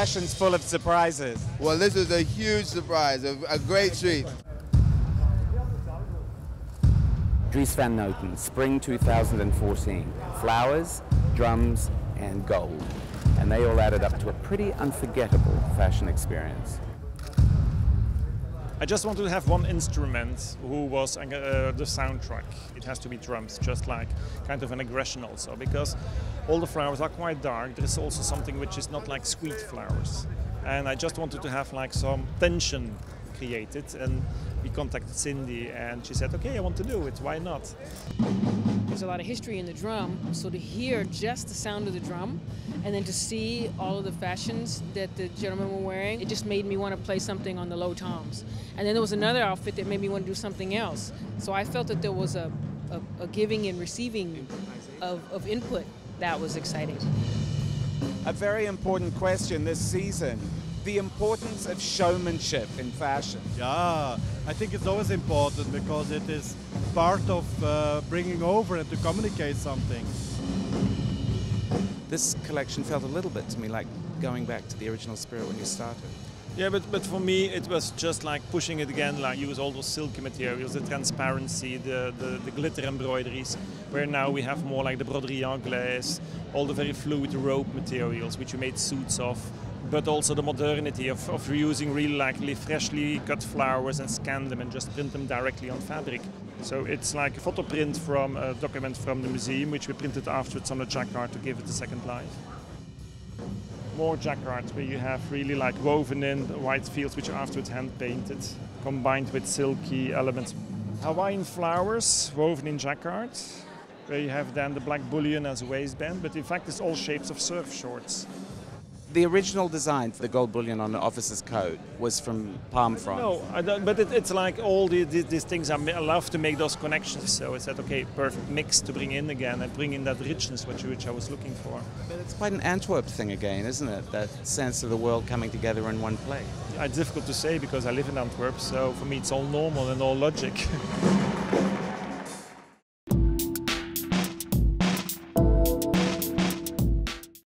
fashion's full of surprises. Well, this is a huge surprise, a great treat. Dries Van Noten, spring 2014. Flowers, drums, and gold. And they all added up to a pretty unforgettable fashion experience. I just want to have one instrument who was the soundtrack. It has to be drums, just like kind of an aggression also, because all the flowers are quite dark. There is also something which is not like sweet flowers. And I just wanted to have like some tension created, and we contacted Cindy and she said, okay, I want to do it, why not? There's a lot of history in the drum, so to hear just the sound of the drum and then to see all of the fashions that the gentlemen were wearing, it just made me want to play something on the low toms. And then there was another outfit that made me want to do something else. So I felt that there was a giving and receiving of input that was exciting. A very important question this season, the importance of showmanship in fashion. Yeah, I think it's always important because it is part of bringing over and to communicate something. This collection felt a little bit to me like going back to the original spirit when you started. Yeah, but for me it was just like pushing it again, like use all those silky materials, the transparency, the glitter embroideries, where now we have more like the Broderie Anglaise, all the very fluid rope materials which you made suits of, but also the modernity of reusing really likely freshly cut flowers and scan them and just print them directly on fabric. So it's like a photo print from a document from the museum, which we printed afterwards on a jacquard to give it a second life. More jacquards where you have really like woven in white fields which are afterwards hand painted, combined with silky elements. Hawaiian flowers woven in jacquard, where you have then the black bullion as a waistband, but in fact it's all shapes of surf shorts. The original design for the gold bullion on the officer's coat was from palm fronds. No, I don't, but it's like all these things, I love to make those connections. So it's that, okay, perfect mix to bring in again and bring in that richness which I was looking for. But it's quite an Antwerp thing again, isn't it? That sense of the world coming together in one place. It's difficult to say because I live in Antwerp, so for me it's all normal and all logic.